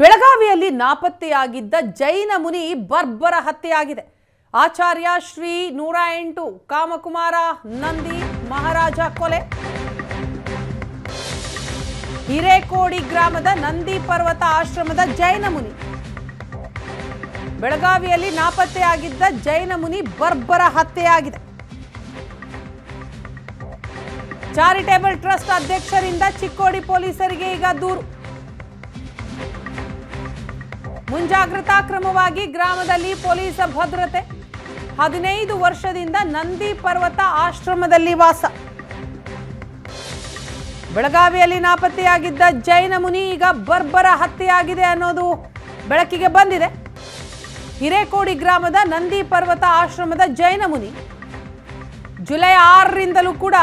ಬೆಳಗಾವಿಯಲ್ಲಿ ನಾಪತ್ತೆಯಾಗಿದ್ದ ಜೈನ ಮುನಿ ಬರ್ಬರ ಹತ್ಯೆಯಾಗಿದೆ। ಆಚಾರ್ಯ ಶ್ರೀ 108 ಕಾಮಕುಮಾರ ನಂದಿ ಮಹಾರಾಜ ಕೊಲೆ ಹಿರೇಕೋಡಿ ಗ್ರಾಮದ ನಂದಿ ಪರ್ವತ ಆಶ್ರಮದ ಜೈನ ಮುನಿ ಬೆಳಗಾವಿಯಲ್ಲಿ ನಾಪತ್ತೆಯಾಗಿದ್ದ ಜೈನ ಮುನಿ ಬರ್ಬರ ಹತ್ಯೆಯಾಗಿದೆ। ಚಾರಿಟೇಬಲ್ ಟ್ರಸ್ಟ್ ಅಧ್ಯಕ್ಷರಿಂದ ಚಿಕೋಡಿ ಪೊಲೀಸರಿಗೆ ಈಗ ದೂರು। ಮುಂಜಾಗ್ರತಾ ಕ್ರಮವಾಗಿ ಗ್ರಾಮದಲ್ಲಿ ಪೊಲೀಸ್ ಭದ್ರತೆ। 15 ವರ್ಷದಿಂದ ನಂದಿ ಪರ್ವತ ಆಶ್ರಮದಲ್ಲಿ ವಾಸ। ಬೆಳಗಾವಿಯಲ್ಲಿ ನಾಪತ್ತೆಯಾಗಿದ್ದ ಜೈನ ಮುನಿ ಈಗ ಬರ್ಬರ ಹತ್ಯೆಯಾಗಿದೆ ಅನ್ನೋದು ಬೆಳಕಿಗೆ ಬಂದಿದೆ। ಹಿರೇಕೋಡಿ ಗ್ರಾಮದ ನಂದಿ ಪರ್ವತ ಆಶ್ರಮದ ಜೈನ ಮುನಿ ಜುಲೈ 6 ರಿಂದಲೂ ಕೂಡ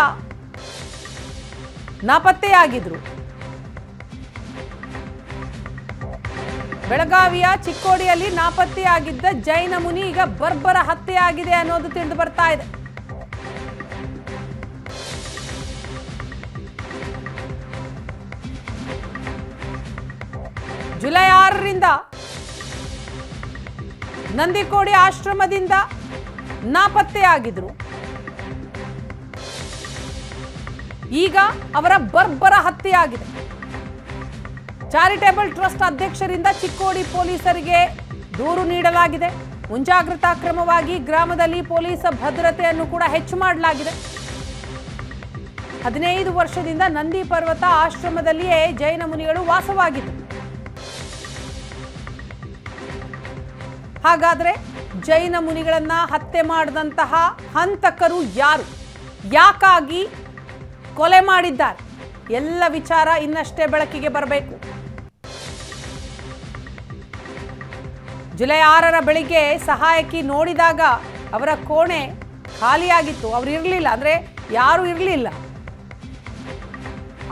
ನಾಪತ್ತೆಯಾಗಿದ್ರು। ಬೆಳಗಾವಿಯ ಚಿಕ್ಕೋಡಿಯಲ್ಲಿ ನಾಪತ್ತೆಯಾಗಿದ್ದ ಜೈನ ಮುನಿ ಈಗ ಬರ್ಬರ ಹತ್ಯೆಯಾಗಿದೆ ಅನ್ನೋದು ತಿಳಿದು ಬರ್ತಾ ಇದೆ। ಜುಲೈ 6 ರಿಂದ ನಂದಿಕೋಡಿ ಆಶ್ರಮದಿಂದ ನಾಪತ್ತೆಯಾಗಿದ್ರು। ಈಗ ಅವರ ಬರ್ಬರ ಹತ್ಯೆಯಾಗಿದೆ। ಚಾರಿಟೇಬಲ್ ಟ್ರಸ್ಟ್ ಅಧ್ಯಕ್ಷರಿಂದ ಚಿಕ್ಕೋಡಿ ಪೊಲೀಸರಿಗೆ ದೂರು ನೀಡಲಾಗಿದೆ। ಮುಂಜಾಗ್ರತಾ ಕ್ರಮವಾಗಿ ಗ್ರಾಮದಲ್ಲಿ ಪೊಲೀಸ್ ಭದ್ರತೆಯನ್ನು ಕೂಡ ಹೆಚ್ಚು ಮಾಡಲಾಗಿದೆ। 15 ವರ್ಷದಿಂದ ನಂದಿ ಪರ್ವತ ಆಶ್ರಮದಲ್ಲಿಯೇ ಜೈನ ಮುನಿಗಳು ವಾಸವಾಗಿದ್ದರು। ಹಾಗಾದರೆ ಜೈನ ಮುನಿಗಳನ್ನು ಹತ್ಯೆ ಮಾಡಿದಂತಹ ಹಂತಕರು ಯಾರು, ಯಾಕಾಗಿ ಕೊಲೆ ಮಾಡಿದ್ದಾರೆ, ಎಲ್ಲ ವಿಚಾರ ಇನ್ನಷ್ಟೇ ಬೆಳಕಿಗೆ ಬರಬೇಕು। ಜುಲೈ 6ರ ಬೆಳಿಗ್ಗೆ ಸಹಾಯಕಿ ನೋಡಿದಾಗ ಅವರ ಕೋಣೆ ಖಾಲಿಯಾಗಿತ್ತು। ಅವರು ಇರಲಿಲ್ಲ, ಅಂದರೆ ಯಾರೂ ಇರಲಿಲ್ಲ।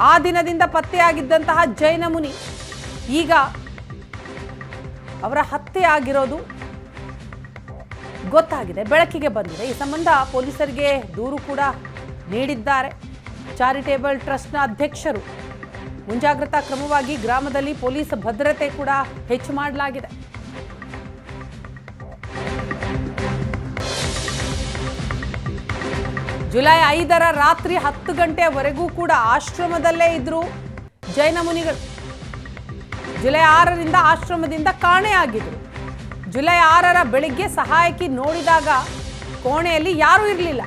ಆ ದಿನದಿಂದ ಪತ್ತೆಯಾಗಿದ್ದಂತಹ ಜೈನ ಮುನಿ ಈಗ ಅವರ ಹತ್ಯೆ ಆಗಿರೋದು ಗೊತ್ತಾಗಿದೆ, ಬೆಳಕಿಗೆ ಬಂದಿದೆ। ಈ ಸಂಬಂಧ ಪೊಲೀಸರಿಗೆ ದೂರು ಕೂಡ ನೀಡಿದ್ದಾರೆ ಚಾರಿಟೇಬಲ್ ಟ್ರಸ್ಟ್ನ ಅಧ್ಯಕ್ಷರು। ಮುಂಜಾಗ್ರತಾ ಕ್ರಮವಾಗಿ ಗ್ರಾಮದಲ್ಲಿ ಪೊಲೀಸ್ ಭದ್ರತೆ ಕೂಡ ಹೆಚ್ಚು ಮಾಡಲಾಗಿದೆ। ಜುಲೈ 5ರ ರಾತ್ರಿ 10 ಗಂಟೆವರೆಗೂ ಕೂಡ ಆಶ್ರಮದಲ್ಲೇ ಇದ್ರು ಜೈನ ಮುನಿಗಳು। ಜುಲೈ 6ರಿಂದ ಆಶ್ರಮದಿಂದ ಕಾಣೆಯಾಗಿದ್ರು। ಜುಲೈ 6ರ ಬೆಳಿಗ್ಗೆ ಸಹಾಯಕಿ ನೋಡಿದಾಗ ಕೋಣೆಯಲ್ಲಿ ಯಾರೂ ಇರಲಿಲ್ಲ।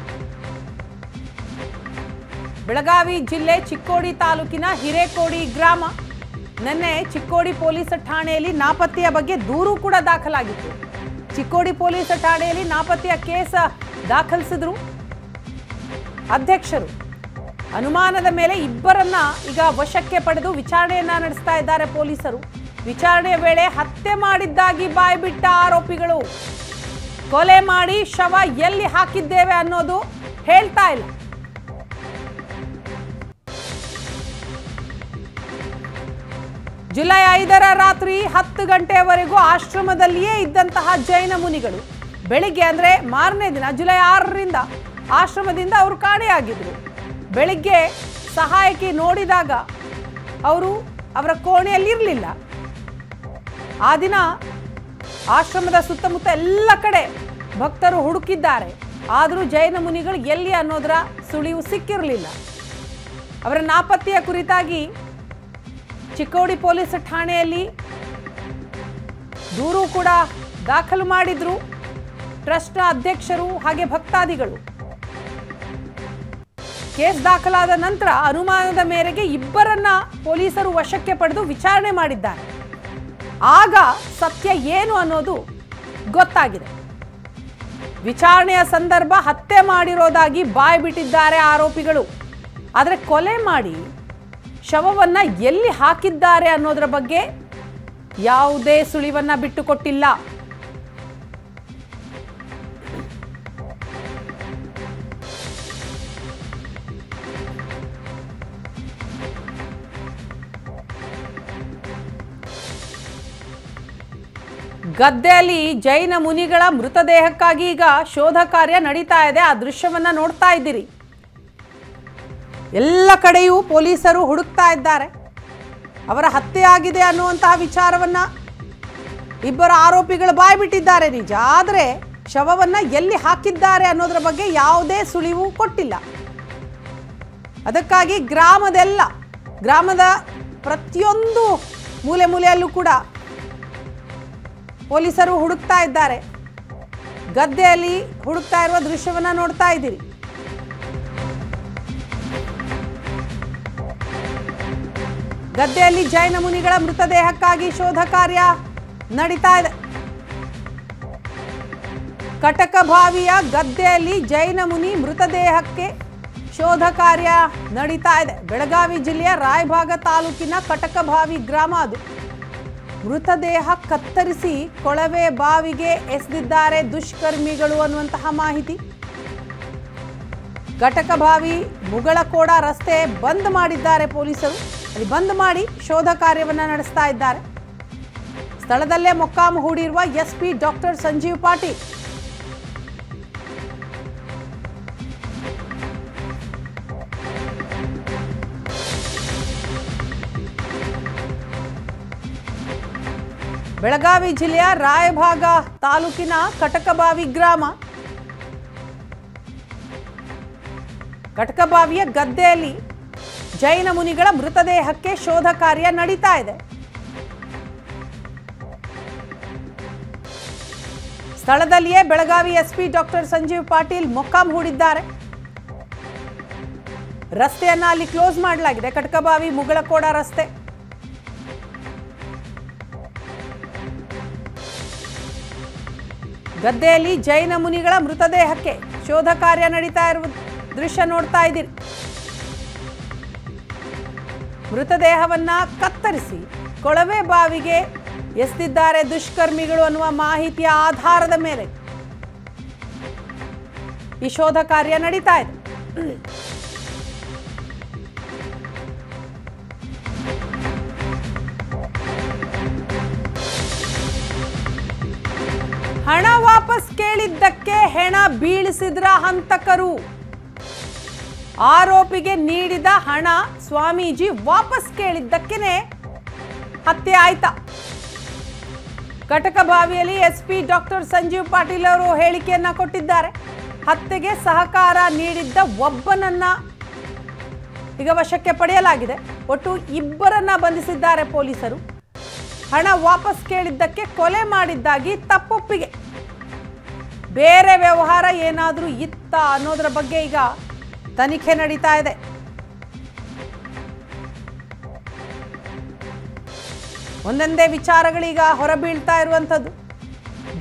ಬೆಳಗಾವಿ ಜಿಲ್ಲೆ ಚಿಕ್ಕೋಡಿ ತಾಲೂಕಿನ ಹಿರೇಕೋಡಿ ಗ್ರಾಮ ನೆನ್ನೆ ಚಿಕ್ಕೋಡಿ ಪೊಲೀಸ್ ಠಾಣೆಯಲ್ಲಿ ನಾಪತ್ತೆಯ ಬಗ್ಗೆ ದೂರು ಕೂಡ ದಾಖಲಾಗಿತ್ತು। ಚಿಕ್ಕೋಡಿ ಪೊಲೀಸ್ ಠಾಣೆಯಲ್ಲಿ ನಾಪತ್ತೆಯ ಕೇಸ್ ದಾಖಲಿಸಿದ್ರು ಅಧ್ಯಕ್ಷರು। ಅನುಮಾನದ ಮೇಲೆ ಇಬ್ಬರನ್ನ ಈಗ ವಶಕ್ಕೆ ಪಡೆದು ವಿಚಾರಣೆಯನ್ನ ನಡೆಸ್ತಾ ಇದ್ದಾರೆ ಪೊಲೀಸರು। ವಿಚಾರಣೆ ವೇಳೆ ಹತ್ಯೆ ಮಾಡಿದ್ದಾಗಿ ಬಾಯ್ಬಿಟ್ಟ ಆರೋಪಿಗಳು ಕೊಲೆ ಮಾಡಿ ಶವ ಎಲ್ಲಿ ಹಾಕಿದ್ದೇವೆ ಅನ್ನೋದು ಹೇಳ್ತಾ ಇಲ್ಲ। ಜುಲೈ 5ರ ರಾತ್ರಿ 10 ಗಂಟೆವರೆಗೂ ಆಶ್ರಮದಲ್ಲಿಯೇ ಇದ್ದಂತಹ ಜೈನ ಮುನಿಗಳು ಬೆಳಿಗ್ಗೆ, ಅಂದರೆ ಮಾರನೇ ದಿನ ಜುಲೈ 6ರಿಂದ ಆಶ್ರಮದಿಂದ ಅವರು ಕಾಣೆಯಾಗಿದ್ರು। ಬೆಳಿಗ್ಗೆ ಸಹಾಯಕಿ ನೋಡಿದಾಗ ಅವರು ಅವರ ಕೋಣೆಯಲ್ಲಿರಲಿಲ್ಲ। ಆ ದಿನ ಆಶ್ರಮದ ಸುತ್ತಮುತ್ತ ಎಲ್ಲ ಕಡೆ ಭಕ್ತರು ಹುಡುಕಿದ್ದಾರೆ, ಆದರೂ ಜೈನ ಮುನಿಗಳು ಎಲ್ಲಿ ಅನ್ನೋದರ ಸುಳಿವು ಸಿಕ್ಕಿರಲಿಲ್ಲ। ಅವರ ನಾಪತ್ತೆಯ ಕುರಿತಾಗಿ ಚಿಕ್ಕೋಡಿ ಪೊಲೀಸ್ ಠಾಣೆಯಲ್ಲಿ ದೂರು ಕೂಡ ದಾಖಲು ಮಾಡಿದ್ರು ಟ್ರಸ್ಟ್ನ ಅಧ್ಯಕ್ಷರು ಹಾಗೆ ಭಕ್ತಾದಿಗಳು। ಕೇಸ್ ದಾಖಲಾದ ನಂತರ ಅನುಮಾನದ ಮೇರೆಗೆ ಇಬ್ಬರನ್ನ ಪೊಲೀಸರು ವಶಕ್ಕೆ ಪಡೆದು ವಿಚಾರಣೆ ಮಾಡಿದ್ದಾರೆ। ಆಗ ಸತ್ಯ ಏನು ಅನ್ನೋದು ಗೊತ್ತಾಗಿದೆ। ವಿಚಾರಣೆಯ ಸಂದರ್ಭ ಹತ್ಯೆ ಮಾಡಿರೋದಾಗಿ ಬಾಯ್ಬಿಟ್ಟಿದ್ದಾರೆ ಆರೋಪಿಗಳು, ಆದರೆ ಕೊಲೆ ಮಾಡಿ ಶವವನ್ನು ಎಲ್ಲಿ ಹಾಕಿದ್ದಾರೆ ಅನ್ನೋದರ ಬಗ್ಗೆ ಯಾವುದೇ ಸುಳಿವನ್ನು ಬಿಟ್ಟುಕೊಟ್ಟಿಲ್ಲ। ಗದ್ದೆಯಲ್ಲಿ ಜೈನ ಮುನಿಗಳ ಮೃತದೇಹಕ್ಕಾಗಿ ಈಗ ಶೋಧ ಕಾರ್ಯ ನಡೀತಾ ಇದೆ। ಆ ದೃಶ್ಯವನ್ನು ನೋಡ್ತಾ ಇದ್ದೀರಿ। ಎಲ್ಲ ಕಡೆಯೂ ಪೊಲೀಸರು ಹುಡುಕ್ತಾ ಇದ್ದಾರೆ। ಅವರ ಹತ್ಯೆ ಆಗಿದೆ ಅನ್ನುವಂತ ವಿಚಾರವನ್ನ ಇಬ್ಬರು ಆರೋಪಿಗಳು ಬಾಯಿಬಿಟ್ಟಿದ್ದಾರೆ। ನಿಜ, ಆದರೆ ಶವವನ್ನ ಎಲ್ಲಿ ಹಾಕಿದ್ದಾರೆ ಅನ್ನೋದರ ಬಗ್ಗೆ ಯಾವುದೇ ಸುಳಿವು ಕೊಟ್ಟಿಲ್ಲ। ಅದಕ್ಕಾಗಿ ಗ್ರಾಮದೆಲ್ಲ ಗ್ರಾಮದ ಪ್ರತಿಯೊಂದು ಮೂಲೆ ಮೂಲೆಯಲ್ಲೂ ಕೂಡ ಪೊಲೀಸರು ಹುಡುಕ್ತಾ ಇದ್ದಾರೆ। ಗದ್ದೆಯಲ್ಲಿ ಹುಡುಕ್ತಾ ಇರುವ ದೃಶ್ಯವನ್ನ ನೋಡ್ತಾ ಇದ್ದೀರಿ। ಗದ್ದೆಯಲ್ಲಿ ಜೈನ ಮುನಿಗಳ ಮೃತದೇಹಕ್ಕಾಗಿ ಶೋಧ ಕಾರ್ಯ ನಡೀತಾ ಇದೆ। ಕಟಕಭಾವಿಯ ಗದ್ದೆಯಲ್ಲಿ ಜೈನ ಮುನಿ ಮೃತದೇಹಕ್ಕೆ ಶೋಧ ಕಾರ್ಯ ನಡೀತಾ ಇದೆ। ಬೆಳಗಾವಿ ಜಿಲ್ಲೆಯ ರಾಯಭಾಗ ತಾಲೂಕಿನ ಕಟಕಭಾವಿ ಗ್ರಾಮ ಅದು। ಮೃತದೇಹ ಕತ್ತರಿಸಿ ಕೊಳವೆ ಬಾವಿಗೆ ಎಸೆದಿದ್ದಾರೆ ದುಷ್ಕರ್ಮಿಗಳು ಅನ್ನುವಂತಹ ಮಾಹಿತಿ। ಘಟಕಭಾವಿ ಮುಗಳಕೋಡ ರಸ್ತೆ ಬಂದ್ ಮಾಡಿದ್ದಾರೆ ಪೊಲೀಸರು। ಅಲ್ಲಿ ಬಂದ್ ಮಾಡಿ ಶೋಧ ಕಾರ್ಯವನ್ನು ನಡೆಸ್ತಾ ಇದ್ದಾರೆ। ಸ್ಥಳದಲ್ಲೇ ಮೊಕ್ಕಾಂ ಹೂಡಿರುವ ಎಸ್ಪಿ ಡಾಕ್ಟರ್ ಸಂಜೀವ್ ಪಾಟೀಲ್ ಬೆಳಗಾವಿ ಜಿಲ್ಲೆಯ ರಾಯಭಾಗ ತಾಲೂಕಿನ ಕಟಕಬಾವಿ ಗ್ರಾಮ ಕಟಕಬಾವಿಯ ಗದ್ದೆಯಲ್ಲಿ ಜೈನ ಮುನಿಗಳ ಮೃತದೇಹಕ್ಕೆ ಶೋಧ ಕಾರ್ಯ ನಡೀತಾ ಇದೆ। ಸ್ಥಳದಲ್ಲಿಯೇ ಬೆಳಗಾವಿ ಎಸ್ಪಿ ಡಾಕ್ಟರ್ ಸಂಜೀವ್ ಪಾಟೀಲ್ ಮೊಕ್ಕಾಂ ಹೂಡಿದ್ದಾರೆ। ರಸ್ತೆಯನ್ನು ಅಲ್ಲಿ ಕ್ಲೋಸ್ ಮಾಡಲಾಗಿದೆ। ಕಟಕಬಾವಿ ಮುಗಳಕೋಡ ರಸ್ತೆ ಗದ್ದೆಯಲ್ಲಿ ಜೈನ ಮುನಿಗಳ ಮೃತದೇಹಕ್ಕೆ ಶೋಧ ಕಾರ್ಯ ನಡೀತಾ ಇರುವ ದೃಶ್ಯ ನೋಡ್ತಾ ಇದ್ದೀರಿ। ಮೃತದೇಹವನ್ನ ಕತ್ತರಿಸಿ ಕೊಳವೆ ಬಾವಿಗೆ ಎಸೆದಿದ್ದಾರೆ ದುಷ್ಕರ್ಮಿಗಳು ಅನ್ನುವ ಮಾಹಿತಿಯ ಆಧಾರದ ಮೇಲೆ ಈ ಶೋಧ ಕಾರ್ಯ ನಡೀತಾ ಇದೆ। ಹಣ ವಾಪಸ್ ಕೇಳಿದ್ದಕ್ಕೆ ಹೆಣ ಬೀಳಿಸಿದ್ರ ಹಂತಕರು। ಆರೋಪಿಗೆ ನೀಡಿದ ಹಣ ಸ್ವಾಮೀಜಿ ವಾಪಸ್ ಕೇಳಿದ್ದಕ್ಕೇನೆ ಹತ್ಯೆ ಆಯ್ತಾ। ಕಟಕಬಾವಿಯಲ್ಲಿ ಎಸ್ಪಿ ಡಾಕ್ಟರ್ ಸಂಜೀವ್ ಪಾಟೀಲ್ ಅವರು ಹೇಳಿಕೆಯನ್ನ ಕೊಟ್ಟಿದ್ದಾರೆ। ಹತ್ಯೆಗೆ ಸಹಕಾರ ನೀಡಿದ್ದ ಒಬ್ಬನನ್ನ ಈಗ ವಶಕ್ಕೆ ಪಡೆಯಲಾಗಿದೆ। ಒಟ್ಟು ಇಬ್ಬರನ್ನ ಬಂಧಿಸಿದ್ದಾರೆ ಪೊಲೀಸರು। ಹಣ ವಾಪಸ್ ಕೇಳಿದ್ದಕ್ಕೆ ಕೊಲೆ ಮಾಡಿದ್ದಾಗಿ ತಪ್ಪೊಪ್ಪಿಗೆ, ಬೇರೆ ವ್ಯವಹಾರ ಏನಾದರೂ ಇತ್ತ ಅನ್ನೋದರ ಬಗ್ಗೆ ಈಗ ತನಿಖೆ ನಡೀತಾ ಇದೆ। ಒಂದೊಂದೇ ವಿಚಾರಗಳೀಗ ಹೊರಬೀಳ್ತಾ ಇರುವಂಥದ್ದು।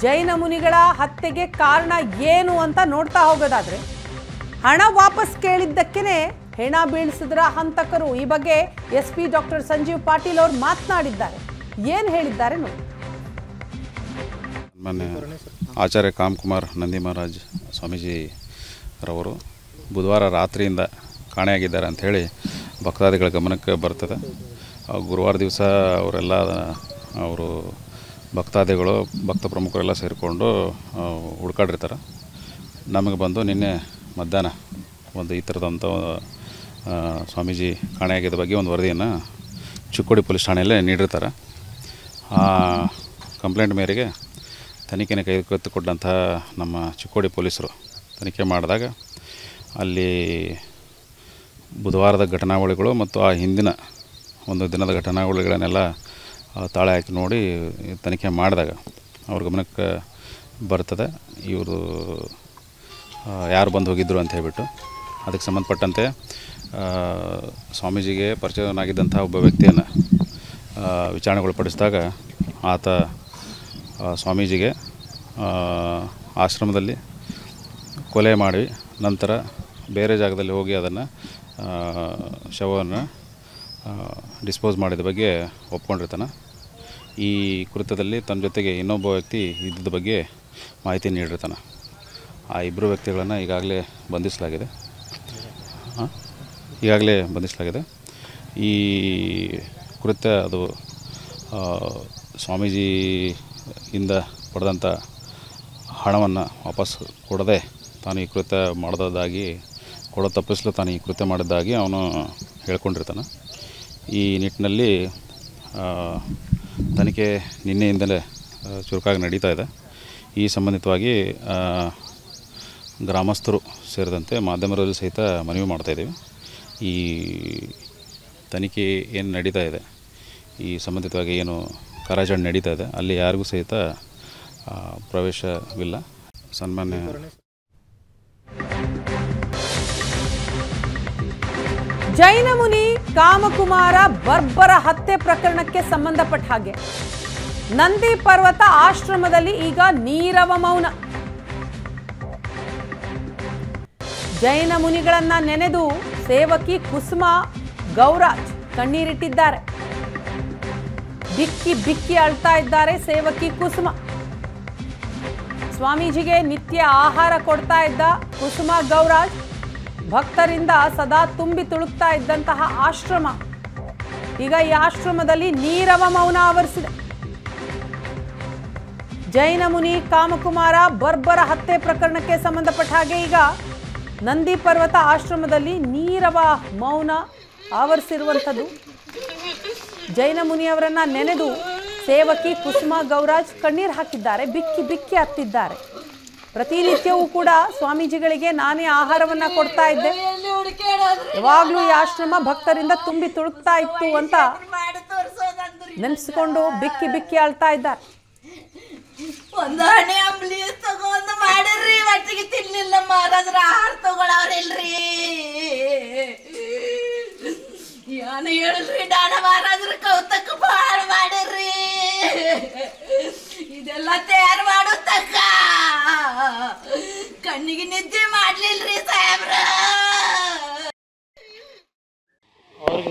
ಜೈನ ಮುನಿಗಳ ಹತ್ಯೆಗೆ ಕಾರಣ ಏನು ಅಂತ ನೋಡ್ತಾ ಹೋಗೋದಾದ್ರೆ, ಹಣ ವಾಪಸ್ ಕೇಳಿದ್ದಕ್ಕೇನೆ ಹೆಣ ಬೀಳಿಸಿದ್ರ ಹಂತಕರು, ಈ ಬಗ್ಗೆ ಎಸ್ಪಿ ಡಾಕ್ಟರ್ ಸಂಜೀವ್ ಪಾಟೀಲ್ ಅವರು ಮಾತನಾಡಿದ್ದಾರೆ। ಏನು ಹೇಳಿದ್ದಾರೆ ನೋಡಿ। ಮಾನ್ಯ ಆಚಾರ್ಯ ಕಾಮಕುಮಾರ್ ನಂದಿ ಮಹಾರಾಜ್ ಸ್ವಾಮೀಜಿ ರವರು ಬುಧವಾರ ರಾತ್ರಿಯಿಂದ ಕಾಣೆಯಾಗಿದ್ದಾರೆ ಅಂಥೇಳಿ ಭಕ್ತಾದಿಗಳ ಗಮನಕ್ಕೆ ಬರ್ತದೆ। ಗುರುವಾರ ದಿವಸ ಅವರೆಲ್ಲ ಅವರು ಭಕ್ತಾದಿಗಳು ಭಕ್ತ ಪ್ರಮುಖರೆಲ್ಲ ಸೇರಿಕೊಂಡು ಹುಡ್ಕಾಡಿರ್ತಾರೆ। ನಮಗೆ ಬಂದು ನಿನ್ನೆ ಮಧ್ಯಾಹ್ನ ಒಂದು ಈ ಥರದಂಥ ಸ್ವಾಮೀಜಿ ಕಾಣೆಯಾಗಿದ್ದ ಬಗ್ಗೆ ಒಂದು ವರದಿಯನ್ನು ಚಿಕ್ಕೋಡಿ ಪೊಲೀಸ್ ಠಾಣೆಯಲ್ಲೇ ನೀಡಿರ್ತಾರೆ। ಆ ಕಂಪ್ಲೇಂಟ್ ಮೇರೆಗೆ ತನಿಖೆನ ಕೈಗೆತ್ತಿಕೊಂಡಂಥ ನಮ್ಮ ಚಿಕ್ಕೋಡಿ ಪೊಲೀಸರು ತನಿಖೆ ಮಾಡಿದಾಗ ಅಲ್ಲಿ ಬುಧವಾರದ ಘಟನಾವಳಿಗಳು ಮತ್ತು ಆ ಹಿಂದಿನ ಒಂದು ದಿನದ ಘಟನಾವಳಿಗಳನ್ನೆಲ್ಲ ತಾಳೆ ಹಾಕಿ ನೋಡಿ ತನಿಖೆ ಮಾಡಿದಾಗ ಅವ್ರ ಗಮನಕ್ಕೆ ಬರ್ತದೆ ಇವರು ಯಾರು ಬಂದು ಹೋಗಿದ್ದರು ಅಂತ ಹೇಳಿಬಿಟ್ಟು। ಅದಕ್ಕೆ ಸಂಬಂಧಪಟ್ಟಂತೆ ಸ್ವಾಮೀಜಿಗೆ ಪರಿಚಯನಾಗಿದ್ದಂಥ ಒಬ್ಬ ವ್ಯಕ್ತಿಯನ್ನು ವಿಚಾರಣೆಗೊಳಪಡಿಸಿದಾಗ ಆತ ಸ್ವಾಮೀಜಿಗೆ ಆಶ್ರಮದಲ್ಲಿ ಕೊಲೆ ಮಾಡಿ ನಂತರ ಬೇರೆ ಜಾಗದಲ್ಲಿ ಹೋಗಿ ಅದನ್ನು ಶವವನ್ನು ಡಿಸ್ಪೋಸ್ ಮಾಡಿದ ಬಗ್ಗೆ ಒಪ್ಕೊಂಡಿರ್ತಾನೆ। ಈ ಕೃತ್ಯದಲ್ಲಿ ತನ್ನ ಜೊತೆಗೆ ಇನ್ನೊಬ್ಬ ವ್ಯಕ್ತಿ ಇದ್ದ ಬಗ್ಗೆ ಮಾಹಿತಿ ನೀಡಿರ್ತಾನೆ। ಆ ಇಬ್ಬರು ವ್ಯಕ್ತಿಗಳನ್ನು ಈಗಾಗಲೇ ಬಂಧಿಸಲಾಗಿದೆ। ಈ ಕೃತ್ಯ ಅದು ಸ್ವಾಮೀಜಿಯಿಂದ ಪಡೆದಂಥ ಹಣವನ್ನು ವಾಪಸ್ ಕೊಡದೆ ತಾನು ಈ ಕೃತ್ಯ ಮಾಡೋದಾಗಿ ತಪ್ಪಿಸಲು ತಾನು ಈ ಕೃತ್ಯ ಮಾಡಿದ್ದಾಗಿ ಅವನು ಹೇಳ್ಕೊಂಡಿರ್ತಾನೆ। ಈ ನಿಟ್ಟಿನಲ್ಲಿ ತನಿಖೆ ನಿನ್ನೆಯಿಂದಲೇ ಚುರುಕಾಗಿ ನಡೆಯುತ್ತಾ ಇದೆ। ಈ ಸಂಬಂಧಿತವಾಗಿ ಗ್ರಾಮಸ್ಥರು ಸೇರಿದಂತೆ ಮಾಧ್ಯಮದವರು ಸಹಿತ ಮನವಿ ಮಾಡ್ತಾ ಇದ್ದೀವಿ। ಈ ತನಿಖೆ ಏನು ನಡೆಯುತ್ತಾ ಇದೆ, ಈ ಸಂಬಂಧಿತವಾಗಿ ಏನು ಕಾರ್ಯಾಚರಣೆ ನಡೆಯುತ್ತಾ ಇದೆ, ಅಲ್ಲಿ ಯಾರಿಗೂ ಸಹಿತ ಪ್ರವೇಶವಿಲ್ಲ। ಸನ್ಮಾನ್ಯ जैन मुनि कामकुमार बर्बर हत्ये प्रकरण के संबंधपट्ट हागे नंदी पर्वत आश्रमदल्लि ईग नीरव मौन। जैन मुनिगळन्न नेनेदु सेवकी कुसुम गौरज कण्णीरिट्टिद्दारे। बिक्कि बिक्कि अळ्ता इद्दारे सेवकी कुसुम। स्वामीजिगे नित्य आहार कोड्ता इद्द कुसुम गौरज ಭಕ್ತರಿಂದ ಸದಾ ತುಂಬಿ ತುಳುಕ್ತಾ ಇದ್ದಂತಹ ಆಶ್ರಮ ಈಗ ಈ ಆಶ್ರಮದಲ್ಲಿ ನೀರವ ಮೌನ ಆವರಿಸಿದೆ। ಜೈನ ಮುನಿ ಕಾಮಕುಮಾರ ಬರ್ಬರ ಹತ್ಯೆ ಪ್ರಕರಣಕ್ಕೆ ಸಂಬಂಧಪಟ್ಟ ಹಾಗೆ ಈಗ ನಂದಿ ಪರ್ವತ ಆಶ್ರಮದಲ್ಲಿ ನೀರವ ಮೌನ ಆವರಿಸಿರುವಂತದ್ದು। ಜೈನ ಮುನಿಯವರನ್ನ ನೆನೆದು ಸೇವಕಿ ಕುಸುಮ ಗೌರಜ್ ಕಣ್ಣೀರು ಹಾಕಿದ್ದಾರೆ, ಬಿಕ್ಕಿ ಬಿಕ್ಕಿ ಅತ್ತಿದ್ದಾರೆ। ಪ್ರತಿನಿತ್ಯವೂ ಕೂಡ ಸ್ವಾಮೀಜಿಗಳಿಗೆ ನಾನೇ ಆಹಾರವನ್ನ ಕೊಡ್ತಾ ಇದ್ದೆ, ಯಾವಾಗಲೂ ಈ ಆಶ್ರಮ ಭಕ್ತರಿಂದ ತುಂಬಿ ತುಳುಕ್ತಾ ಇತ್ತು ಅಂತ ನೆನೆಸಿಕೊಂಡು ಬಿಕ್ಕಿ ಬಿಕ್ಕಿ ಅಳ್ತಾ ಇದ್ದಾರೆ।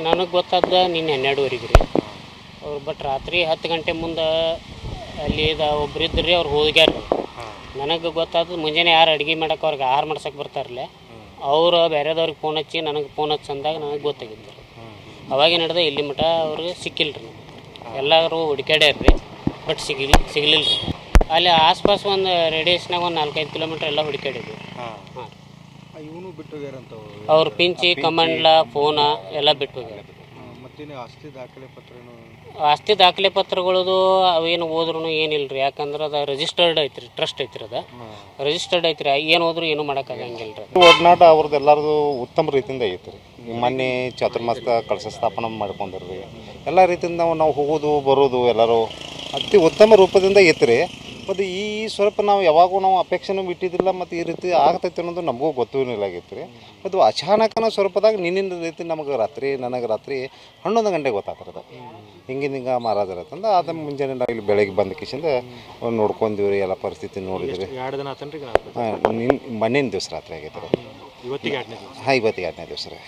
ನನಗೆ ಗೊತ್ತಾದ ನಿನ್ನೆ 12 ಗಂಟೆವರೆಗೆ ರೀ ಅವ್ರು, ಬಟ್ ರಾತ್ರಿ 10 ಗಂಟೆ ಮುಂದೆ ಅಲ್ಲಿ ಒಬ್ಬರಿದ್ದು ರೀ, ಅವ್ರು ಹೋಗ್ಯಾರ. ನನಗೆ ಗೊತ್ತಾದ ಮುಂಜಾನೆ ಯಾರು ಅಡುಗೆ ಮಾಡೋಕೆ ಅವ್ರಿಗೆ ಆಹಾರ ಮಾಡ್ಸೋಕೆ ಬರ್ತಾರಲ್ಲ ಅವರು ಬೇರೆದವ್ರಿಗೆ ಫೋನ್ ಹಚ್ಚಿ ನನಗೆ ಫೋನ್ ಹಚ್ಚಿ ಅಂದಾಗ ನನಗೆ ಗೊತ್ತಾಗಿದ್ದರು. ಅವಾಗ ನಡೆದ ಇಲ್ಲಿ ಮಠ ಅವ್ರಿಗೆ ಸಿಕ್ಕಿಲ್ಲ ರೀ, ಎಲ್ಲರೂ ಹುಡ್ಕ್ಯಾಡ್ಯಾರ ರೀ, ಬಟ್ ಸಿಗಲಿಲ್ಲ ರೀ। ಅಲ್ಲಿ ಆಸ್ಪಾಸ್ ಒಂದು ರೇಡಿಯಸ್ನಾಗ ಒಂದು 4-5 ಕಿಲೋಮೀಟ್ರ್ ಎಲ್ಲ ಹುಡ್ಕ್ಯಾಡಿದ್ವಿ ಹಾಂ ರೀ। ಅವ್ರ ಪಿಂಚಿ ಕಮಂಡ್ಲ ಫೋನ ಎಲ್ಲ ಬಿಟ್ಟು ಹೋಗ್ಯಾರ। ಆಸ್ತಿ ದಾಖಲೆ ಪತ್ರಗಳದು ಅವೇನು ಹೋದ್ರು ಏನಿಲ್ಲ ರೀ, ಯಾಕಂದ್ರೆ ಅದು ರಿಜಿಸ್ಟರ್ಡ್ ಐತ್ರಿ, ಟ್ರಸ್ಟ್ ಐತ್ರಿ, ಅದು ರಿಜಿಸ್ಟರ್ಡ್ ಐತ್ರಿ, ಏನು ಹೋದ್ರು ಏನು ಮಾಡೋಕ್ಕಾಗಂಗಿಲ್ಲ ರೀ। ಒಡನಾಟ ಅವ್ರದ್ದು ಎಲ್ಲರದು ಉತ್ತಮ ರೀತಿಯಿಂದ ಐತ್ರಿ, ಮೊನ್ನೆ ಚಾತುರ್ಮಾಸ ಕಳಸ ಸ್ಥಾಪನೆ ಮಾಡ್ಕೊಂಡಿರ್ರಿ, ಎಲ್ಲ ರೀತಿಯಿಂದ ನಾವು ಹೋಗೋದು ಬರೋದು ಎಲ್ಲರೂ ಅತಿ ಉತ್ತಮ ರೂಪದಿಂದ ಐತ್ರಿ। ಮತ್ತು ಈ ಸ್ವಲ್ಪ ನಾವು ಯಾವಾಗೂ ನಾವು ಅಪೇಕ್ಷೆನೂ ಬಿಟ್ಟಿದ್ದಿಲ್ಲ, ಮತ್ತು ಈ ರೀತಿ ಆಗ್ತೈತೆ ಅನ್ನೋದು ನಮಗೂ ಗೊತ್ತಿಲ್ಲ ಆಗಿತ್ತು ರೀ। ಅದು ಅಚಾನಕನ ಸ್ವಲ್ಪದಾಗ ನಿನ್ನಿಂದ ರೀತಿ ನಮಗೆ ನನಗೆ ರಾತ್ರಿ 11 ಗಂಟೆಗೆ ಗೊತ್ತಾಗ್ತದೆ ಹಿಂಗೆ ಮಹಾರಾಜರ ಅಂತಂದು. ಆದ ಮುಂಜಾನೆ ನಾವು ಇಲ್ಲಿ ಬೆಳಗ್ಗೆ ಬಂದ ಕಿಶಿಂದ ನೋಡ್ಕೊಂಡಿವಿ ರೀ, ಎಲ್ಲ ಪರಿಸ್ಥಿತಿ ನೋಡಿದ್ರಿ ಹಾಂ। ಮಣ್ಣಿನ ದಿವಸ ರಾತ್ರಿ ಆಗೈತೆ ರೀ, ಹಾಂ ಇವತ್ತಿಗೆ 8ನೇ ದಿವಸ ರೀ।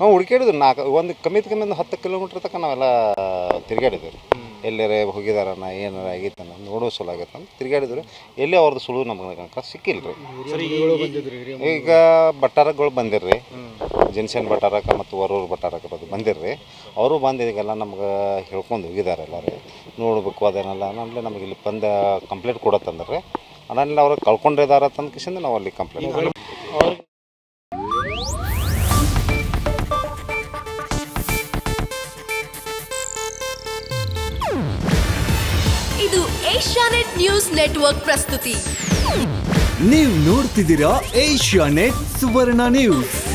ಹಾಂ ಹುಡುಕಾಡಿದ್ರು, 10 ಕಿಲೋಮೀಟ್ರ್ ತನಕ ನಾವೆಲ್ಲ ತಿರುಗಾಡಿದ್ವಿ ರೀ, ಎಲ್ಲರೇ ಹೋಗಿದಾರಣ ಏನಾರ ಆಗಿತ್ತಾನ ನೋಡೋ ಸಲ ಆಗತ್ತಂತ ತಿರುಗಾಡಿದ್ರು, ಎಲ್ಲಿ ಅವ್ರದ್ದು ಸುಳು ನಮ್ಗೆ ಕನಕ ಸಿಕ್ಕಿಲ್ಲ ರೀ। ಈಗ ಬಟ್ಟಾರಗಳು ಬಂದಿರ್ರಿ, ಜನ್ಸನ್ ಬಟ್ಟಾರಕ ಮತ್ತು ವರೂರು ಬಟ್ಟಾರಕ ಬಂದಿರ್ರಿ, ಅವರು ಬಂದು ಈಗೆಲ್ಲ ನಮ್ಗೆ ಹೇಳ್ಕೊಂಡು ಹೋಗಿದ್ದಾರೆ ಎಲ್ಲರೂ ನೋಡಬೇಕು ಅದೇನಲ್ಲ ಅನ್ನೋಲ್ಲ. ನಮಗೆ ಇಲ್ಲಿ ಬಂದ ಕಂಪ್ಲೇಂಟ್ ಕೊಡತ್ತಂದ್ರೆ ಅಣ್ಣಲ್ಲಿ ಅವ್ರು ಕಳ್ಕೊಂಡಿದ್ದಾರೆ ಅಂತ ಕಿಸಿಂದ ನಾವು ಅಲ್ಲಿ ಕಂಪ್ಲೇಂಟ್ ಅವ್ರಿಗೆ एशियानेट न्यूज़ नेटवर्क प्रस्तुति। नीव नोड्तिदीरा एशियानेट सुवर्ण न्यूज़।